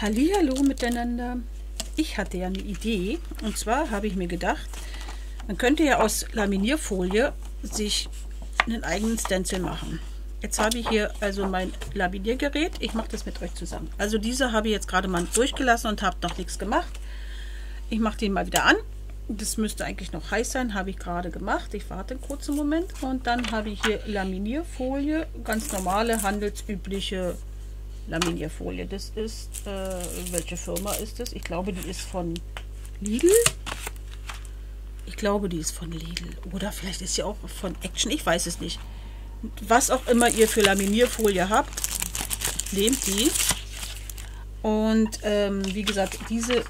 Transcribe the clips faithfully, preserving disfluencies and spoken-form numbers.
Hallihallo miteinander. Ich hatte ja eine Idee, und zwar habe ich mir gedacht, man könnte ja aus Laminierfolie sich einen eigenen Stencil machen. Jetzt habe ich hier also mein Laminiergerät. Ich mache das mit euch zusammen. Also diese habe ich jetzt gerade mal durchgelassen und habe noch nichts gemacht. Ich mache den mal wieder an. Das müsste eigentlich noch heiß sein, habe ich gerade gemacht. Ich warte einen kurzen Moment. Und dann habe ich hier Laminierfolie, ganz normale, handelsübliche Laminierfolie. Das ist, äh, welche Firma ist das? Ich glaube, die ist von Lidl. Ich glaube, die ist von Lidl. Oder vielleicht ist sie auch von Action. Ich weiß es nicht. Was auch immer ihr für Laminierfolie habt, nehmt die. Und ähm, wie gesagt, diese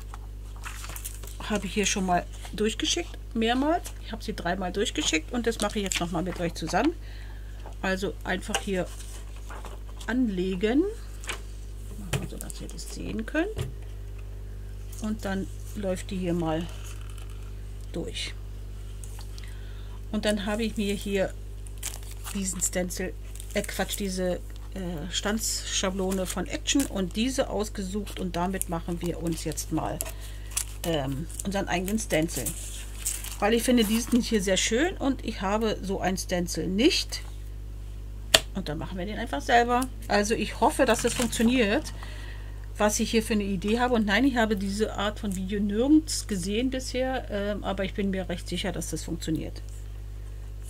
habe ich hier schon mal durchgeschickt, mehrmals. Ich habe sie dreimal durchgeschickt und das mache ich jetzt nochmal mit euch zusammen. Also einfach hier anlegen, so dass ihr das sehen könnt. Und dann läuft die hier mal durch. Und dann habe ich mir hier diesen Stencil, äh Quatsch, diese äh, Stanzschablone von Action und diese ausgesucht, und damit machen wir uns jetzt mal ähm, unseren eigenen Stencil. Weil ich finde diesen hier sehr schön und ich habe so ein Stencil nicht. Und dann machen wir den einfach selber. Also ich hoffe, dass das funktioniert, was ich hier für eine Idee habe. Und nein, ich habe diese Art von Video nirgends gesehen bisher, äh, aber ich bin mir recht sicher, dass das funktioniert.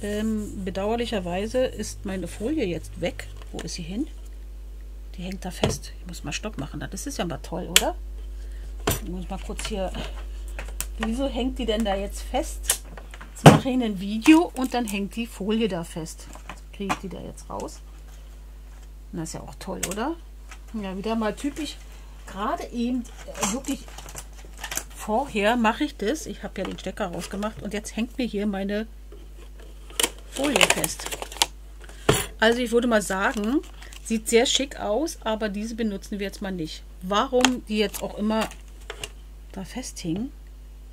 Ähm, bedauerlicherweise ist meine Folie jetzt weg. Wo ist sie hin? Die hängt da fest. Ich muss mal Stopp machen. Das ist ja mal toll, oder? Ich muss mal kurz hier... Wieso hängt die denn da jetzt fest? Jetzt mache ich ein Video und dann hängt die Folie da fest. Jetzt kriege ich die da jetzt raus. Und das ist ja auch toll, oder? Ja, wieder mal typisch. Gerade eben äh, wirklich vorher mache ich das. Ich habe ja den Stecker rausgemacht und jetzt hängt mir hier meine Folie fest. Also ich würde mal sagen, sieht sehr schick aus, aber diese benutzen wir jetzt mal nicht. Warum die jetzt auch immer da festhing,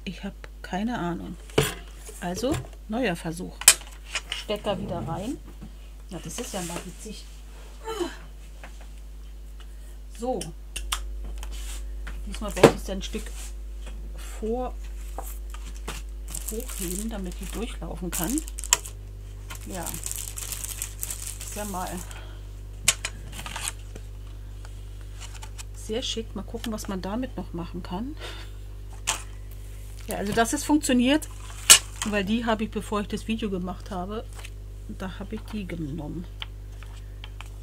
ich habe keine Ahnung. Also neuer Versuch. Stecker wieder rein. Na, das ist ja mal witzig. So. Diesmal werde ich es ein Stück vor hochheben, damit die durchlaufen kann. Ja, sehr mal. Sehr schick. Mal gucken, was man damit noch machen kann. Ja, also dass es funktioniert, weil die habe ich, bevor ich das Video gemacht habe, da habe ich die genommen.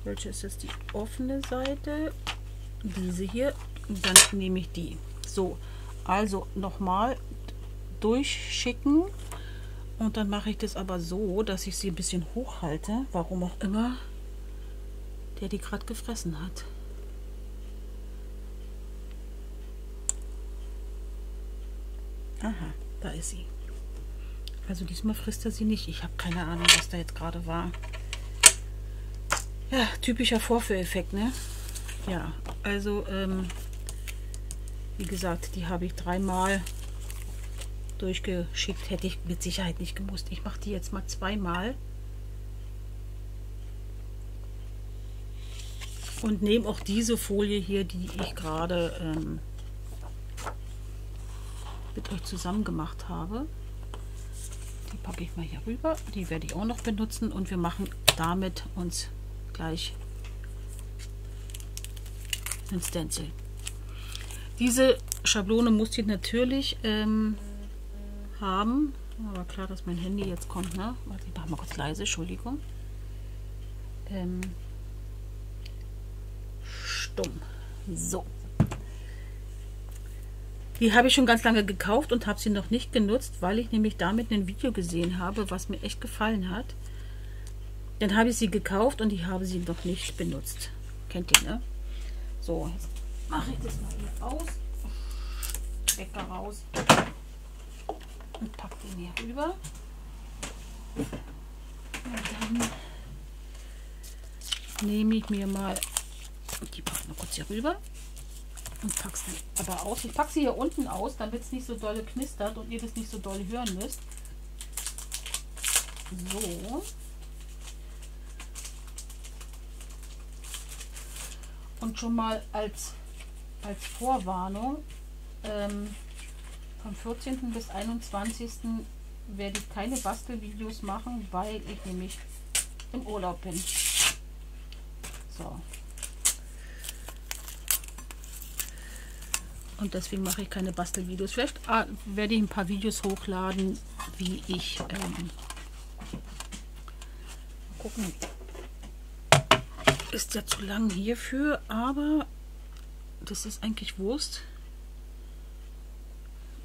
Welche ist das? Die offene Seite. Diese hier. Und dann nehme ich die. So, also nochmal durchschicken. Und dann mache ich das aber so, dass ich sie ein bisschen hochhalte. Warum auch immer der die gerade gefressen hat. Aha, da ist sie. Also diesmal frisst er sie nicht. Ich habe keine Ahnung, was da jetzt gerade war. Ja, typischer Vorführeffekt, ne? Ja, also ähm, wie gesagt, die habe ich dreimal durchgeschickt, hätte ich mit Sicherheit nicht gemusst. Ich mache die jetzt mal zweimal und nehme auch diese Folie hier, die ich gerade ähm, mit euch zusammen gemacht habe. Die packe ich mal hier rüber, die werde ich auch noch benutzen und wir machen damit uns gleich ein Stencil. Diese Schablone musste ich natürlich ähm, haben. Aber klar, dass mein Handy jetzt kommt, ne? Warte, ich mache mal kurz leise, Entschuldigung. Ähm, stumm. So. Die habe ich schon ganz lange gekauft und habe sie noch nicht genutzt, weil ich nämlich damit ein Video gesehen habe, was mir echt gefallen hat. Dann habe ich sie gekauft und ich habe sie noch nicht benutzt. Kennt ihr, ne? So, jetzt mache ich das mal hier aus. Stecker raus. Und pack den hier rüber. Und dann nehme ich mir mal die packe noch kurz hier rüber und packe sie aber aus. Ich packe sie hier unten aus, damit es nicht so dolle knistert und ihr das nicht so dolle hören müsst. So. Und schon mal als als Vorwarnung, ähm, vom vierzehnten bis einundzwanzigsten werde ich keine Bastelvideos machen, weil ich nämlich im Urlaub bin. So. Und deswegen mache ich keine Bastelvideos. Vielleicht ah, werde ich ein paar Videos hochladen, wie ich ähm, mal gucken. Ist ja zu lang hierfür, aber das ist eigentlich Wurst.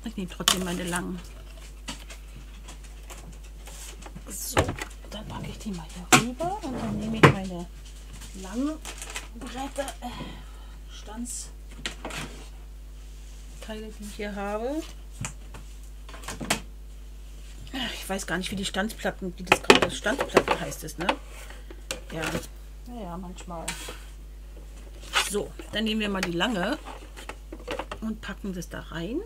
Ich nehme trotzdem meine langen. So, dann packe ich die mal hier rüber und dann nehme ich meine langen Bretter, äh, Stanzteile, die ich hier habe. Ich weiß gar nicht, wie die Stanzplatten, wie das gerade Stanzplatten heißt es, ne? Ja. Naja, manchmal. So, dann nehmen wir mal die lange und packen das da rein.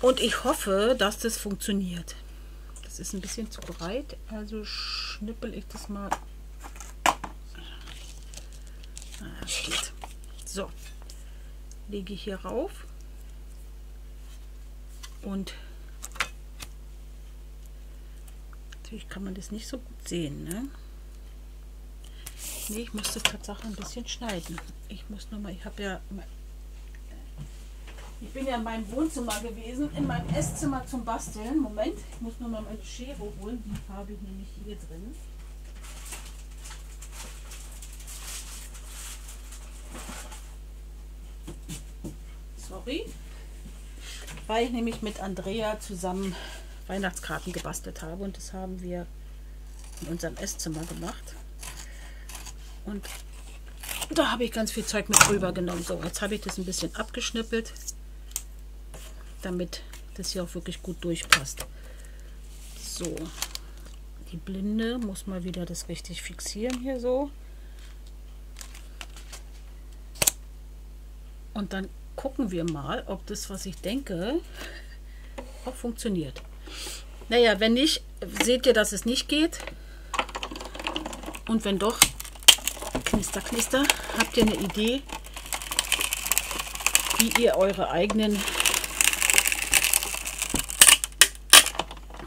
Und ich hoffe, dass das funktioniert. Das ist ein bisschen zu breit, also schnippel ich das mal. Ah, steht. So, lege ich hier rauf und natürlich kann man das nicht so gut sehen, ne? Nee, ich muss das tatsächlich ein bisschen schneiden. Ich muss noch mal, ich habe ja... Ich bin ja in meinem Wohnzimmer gewesen, in meinem Esszimmer zum Basteln. Moment, ich muss nur mal meine Schere holen. Die habe ich nämlich hier drin. Sorry. Weil ich nämlich mit Andrea zusammen Weihnachtskarten gebastelt habe. Und das haben wir in unserem Esszimmer gemacht. Und da habe ich ganz viel Zeug mit rüber genommen. So, jetzt habe ich das ein bisschen abgeschnippelt, damit das hier auch wirklich gut durchpasst. So, die Blinde muss mal wieder das richtig fixieren hier so. Und dann gucken wir mal, ob das, was ich denke, auch funktioniert. Naja, wenn nicht, seht ihr, dass es nicht geht. Und wenn doch, knister, knister, habt ihr eine Idee, wie ihr eure eigenen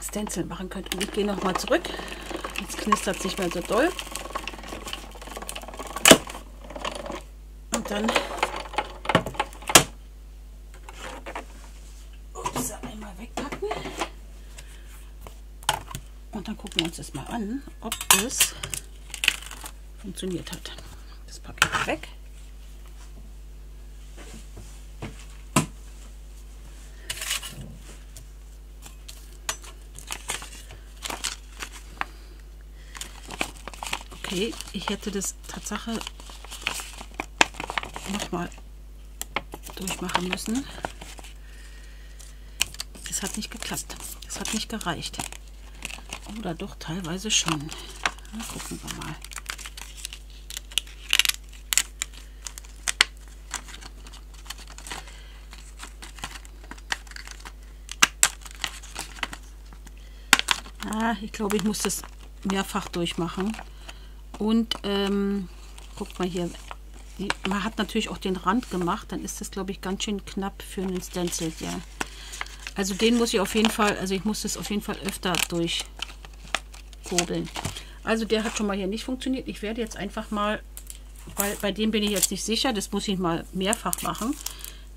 Stencil machen könnt. Und ich gehe nochmal zurück. Jetzt knistert es nicht mehr so doll. Und dann ups, einmal wegpacken. Und dann gucken wir uns das mal an, ob das funktioniert hat. Das packe ich weg. Okay, ich hätte das Tatsache nochmal durchmachen müssen. Das hat nicht geklappt. Das hat nicht gereicht. Oder doch teilweise schon. Na, gucken wir mal. Ah, ich glaube, ich muss das mehrfach durchmachen. Und ähm, guckt mal hier, die, man hat natürlich auch den Rand gemacht, dann ist das, glaube ich, ganz schön knapp für einen Stencil, ja. Also den muss ich auf jeden Fall, also ich muss das auf jeden Fall öfter durchkurbeln. Also der hat schon mal hier nicht funktioniert. Ich werde jetzt einfach mal, weil bei dem bin ich jetzt nicht sicher, das muss ich mal mehrfach machen,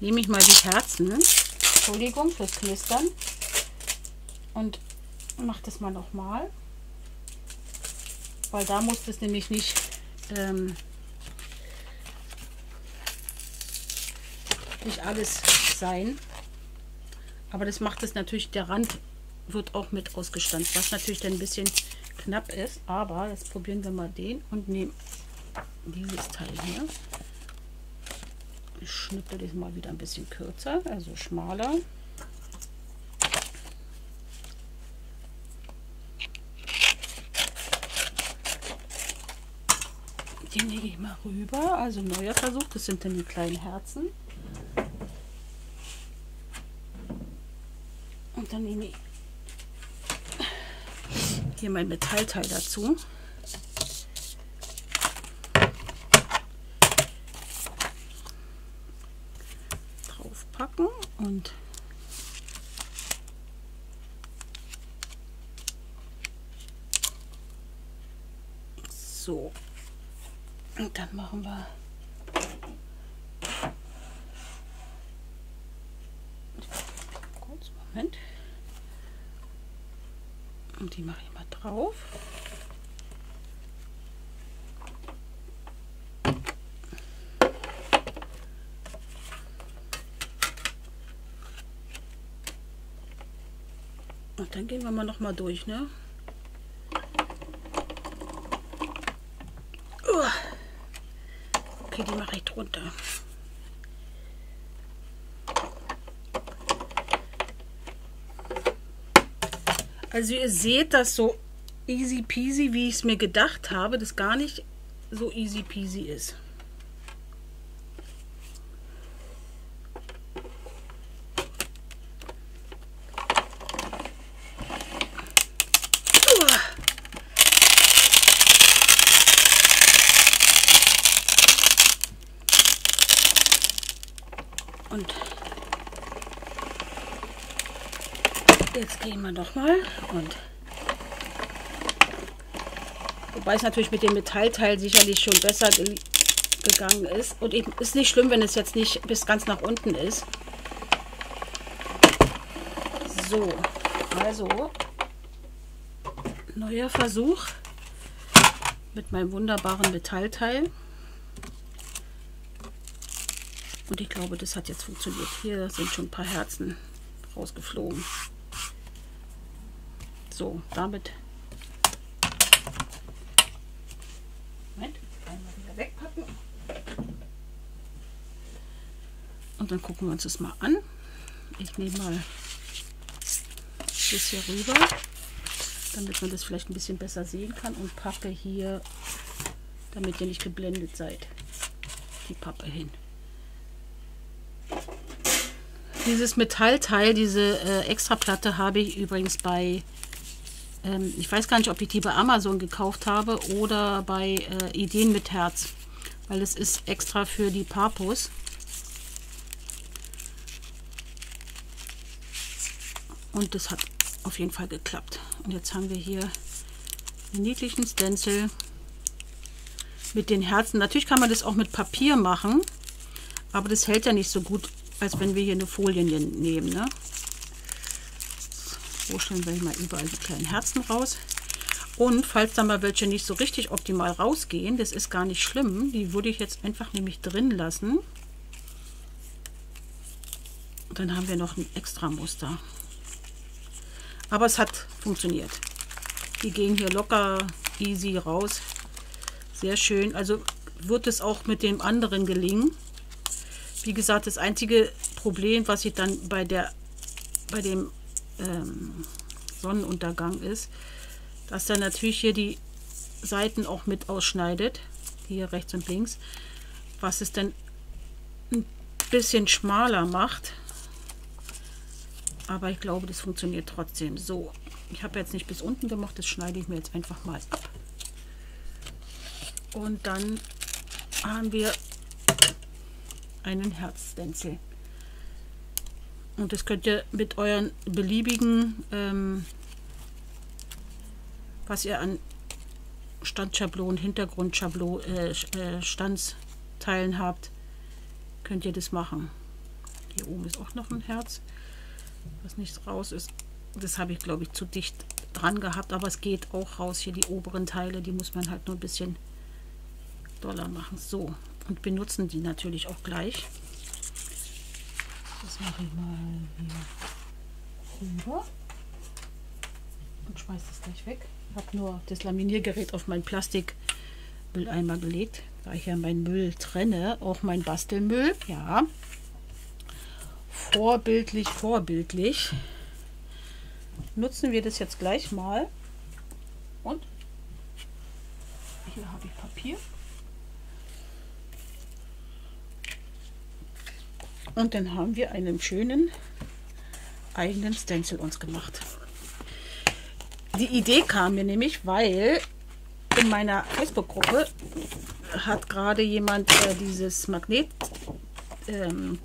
nehme ich mal die Herzen, Entschuldigung fürs Knistern, und mache das mal nochmal. Weil da muss das nämlich nicht ähm, nicht alles sein, aber das macht es natürlich, der Rand wird auch mit ausgestanzt, was natürlich dann ein bisschen knapp ist, aber jetzt probieren wir mal den und nehmen dieses Teil hier. Ich schnippel das mal wieder ein bisschen kürzer, also schmaler. Den lege ich mal rüber, also neuer Versuch, das sind dann die kleinen Herzen. Und dann nehme ich hier mein Metallteil dazu. packen und so. Und dann machen wir kurz, Moment. Und die mache ich mal drauf. Und dann gehen wir mal noch mal durch, ne? Okay, die mache ich drunter. Also ihr seht das so easy peasy, wie ich es mir gedacht habe, das gar nicht so easy peasy ist. Und jetzt gehen wir nochmal und wobei es natürlich mit dem Metallteil sicherlich schon besser ge gegangen ist. Und eben ist nicht schlimm, wenn es jetzt nicht bis ganz nach unten ist. So, also neuer Versuch mit meinem wunderbaren Metallteil. Und ich glaube, das hat jetzt funktioniert. Hier sind schon ein paar Herzen rausgeflogen. So, damit. Moment, einmal wieder wegpacken. Und dann gucken wir uns das mal an. Ich nehme mal das hier rüber, damit man das vielleicht ein bisschen besser sehen kann. Und packe hier, damit ihr nicht geblendet seid, die Pappe hin. Dieses Metallteil, diese äh, Extraplatte habe ich übrigens bei, ähm, ich weiß gar nicht, ob ich die bei Amazon gekauft habe oder bei äh, Ideen mit Herz, weil es ist extra für die Papus. Und das hat auf jeden Fall geklappt. Und jetzt haben wir hier einen niedlichen Stencil mit den Herzen. Natürlich kann man das auch mit Papier machen, aber das hält ja nicht so gut, als wenn wir hier eine Folie nehmen. Ne? So stellen wir mal überall die kleinen Herzen raus. Und falls da mal welche nicht so richtig optimal rausgehen, das ist gar nicht schlimm. Die würde ich jetzt einfach nämlich drin lassen. Und dann haben wir noch ein extra Muster. Aber es hat funktioniert. Die gehen hier locker, easy raus. Sehr schön. Also wird es auch mit dem anderen gelingen. Wie gesagt, das einzige Problem, was ich dann bei, der, bei dem ähm, Sonnenuntergang ist, dass er natürlich hier die Seiten auch mit ausschneidet, hier rechts und links, was es dann ein bisschen schmaler macht. Aber ich glaube, das funktioniert trotzdem. So, ich habe jetzt nicht bis unten gemacht, das schneide ich mir jetzt einfach mal ab. Und dann haben wir einen Herzstencil. Und das könnt ihr mit euren beliebigen, ähm, was ihr an Stanzschablonen, Hintergrundschablonen, äh, Stanzteilen habt, könnt ihr das machen. Hier oben ist auch noch ein Herz, was nicht raus ist. Das habe ich, glaube ich, zu dicht dran gehabt, aber es geht auch raus. Hier die oberen Teile, die muss man halt nur ein bisschen doller machen. So. Und benutzen die natürlich auch gleich. Das mache ich mal hier rüber und schmeiße das gleich weg. Ich habe nur das Laminiergerät auf meinen Plastikmülleimer gelegt, da ich ja meinen Müll trenne, auch mein Bastelmüll. Ja, vorbildlich, vorbildlich. Nutzen wir das jetzt gleich mal. Und hier habe ich Papier. Und dann haben wir einen schönen eigenen Stencil uns gemacht. Die Idee kam mir nämlich, weil in meiner Facebook-Gruppe hat gerade jemand äh, dieses Magnet ähm,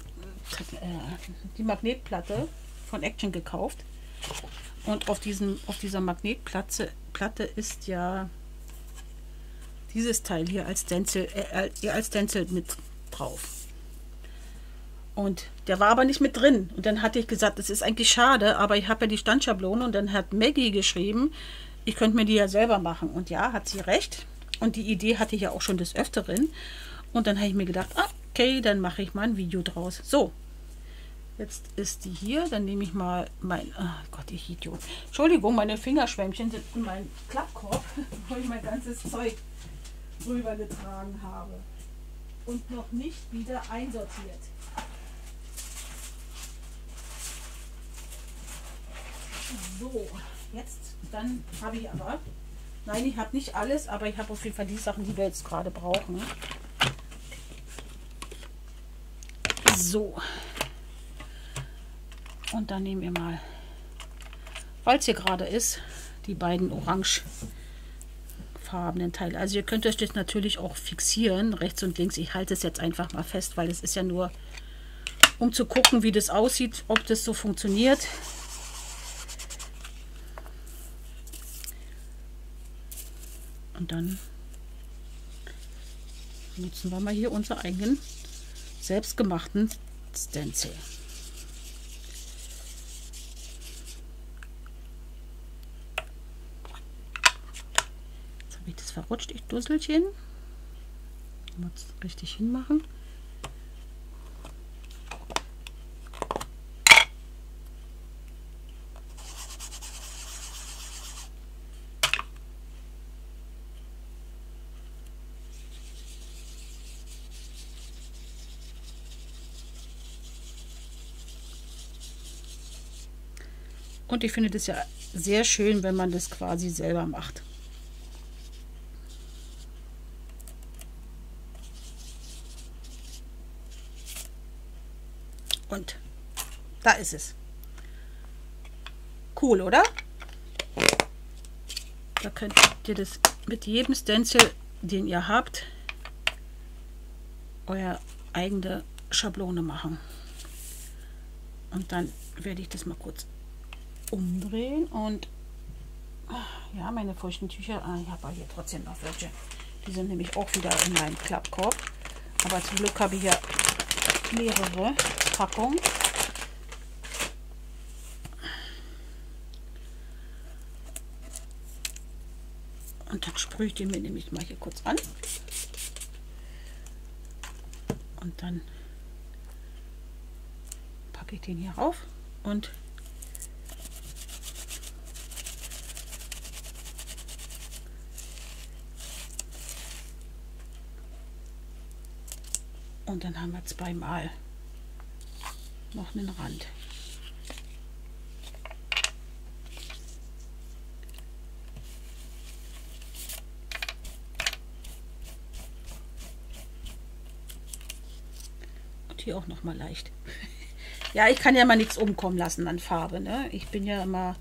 die Magnetplatte von Action gekauft. Und auf, diesem, auf dieser Magnetplatte Platte ist ja dieses Teil hier als Stencil, äh, hier als Stencil mit drauf. Und der war aber nicht mit drin. Und dann hatte ich gesagt, das ist eigentlich schade, aber ich habe ja die Stanzschablone. Und dann hat Maggie geschrieben, ich könnte mir die ja selber machen. Und ja, hat sie recht. Und die Idee hatte ich ja auch schon des Öfteren. Und dann habe ich mir gedacht, okay, dann mache ich mal ein Video draus. So, jetzt ist die hier. Dann nehme ich mal mein... Oh Gott, ich Idiot. Entschuldigung, meine Fingerschwämmchen sind in meinem Klappkorb, wo ich mein ganzes Zeug rübergetragen habe. Und noch nicht wieder einsortiert. So, jetzt, dann habe ich aber, nein, ich habe nicht alles, aber ich habe auf jeden Fall die Sachen, die wir jetzt gerade brauchen. So. Und dann nehmen wir mal, weil es hier gerade ist, die beiden orangefarbenen Teile. Also ihr könnt euch das natürlich auch fixieren, rechts und links. Ich halte es jetzt einfach mal fest, weil es ist ja nur, um zu gucken, wie das aussieht, ob das so funktioniert. Und dann nutzen wir mal hier unseren eigenen selbstgemachten Stencil. Jetzt habe ich das verrutscht, ich Dusselchen. Mal richtig hinmachen. Und ich finde das ja sehr schön, wenn man das quasi selber macht. Und da ist es. Cool, oder? Da könnt ihr das mit jedem Stencil, den ihr habt, eure eigene Schablone machen. Und dann werde ich das mal kurz umdrehen und ja, meine feuchten Tücher, ah, ich habe hier trotzdem noch welche, die sind nämlich auch wieder in meinem Klappkorb, aber zum Glück habe ich hier mehrere Packungen. Und dann sprühe ich die mir nämlich mal hier kurz an und dann packe ich den hier rauf und Und dann haben wir zweimal noch einen Rand. Und hier auch noch mal leicht. Ja, ich kann ja mal nichts umkommen lassen an Farbe, ne? Ich bin ja immer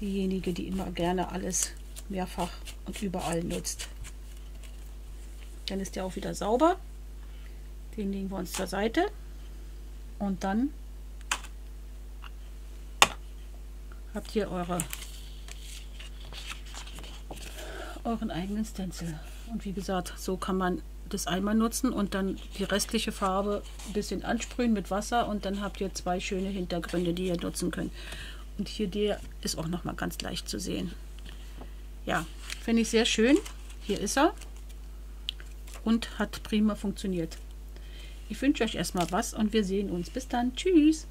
diejenige, die immer gerne alles mehrfach und überall nutzt. Dann ist der auch wieder sauber. Den legen wir uns zur Seite und dann habt ihr eure, euren eigenen Stencil. Und wie gesagt, so kann man das einmal nutzen und dann die restliche Farbe ein bisschen ansprühen mit Wasser und dann habt ihr zwei schöne Hintergründe, die ihr nutzen könnt. Und hier der ist auch nochmal ganz leicht zu sehen. Ja, finde ich sehr schön. Hier ist er und hat prima funktioniert. Ich wünsche euch erstmal was und wir sehen uns. Bis dann. Tschüss.